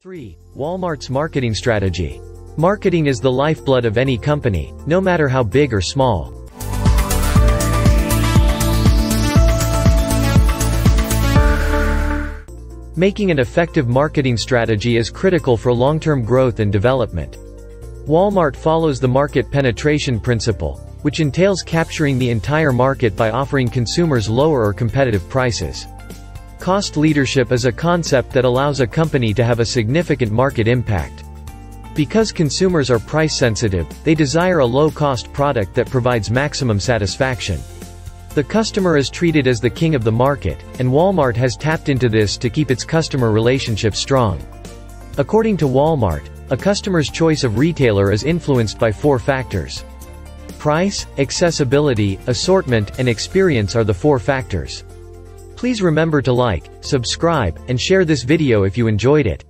3. Walmart's marketing strategy. Marketing is the lifeblood of any company, no matter how big or small. Making an effective marketing strategy is critical for long-term growth and development. Walmart follows the market penetration principle, which entails capturing the entire market by offering consumers lower or competitive prices. Cost leadership is a concept that allows a company to have a significant market impact. Because consumers are price-sensitive, they desire a low-cost product that provides maximum satisfaction. The customer is treated as the king of the market, and Walmart has tapped into this to keep its customer relationship strong. According to Walmart, a customer's choice of retailer is influenced by four factors. Price, accessibility, assortment, and experience are the four factors. Please remember to like, subscribe, and share this video if you enjoyed it.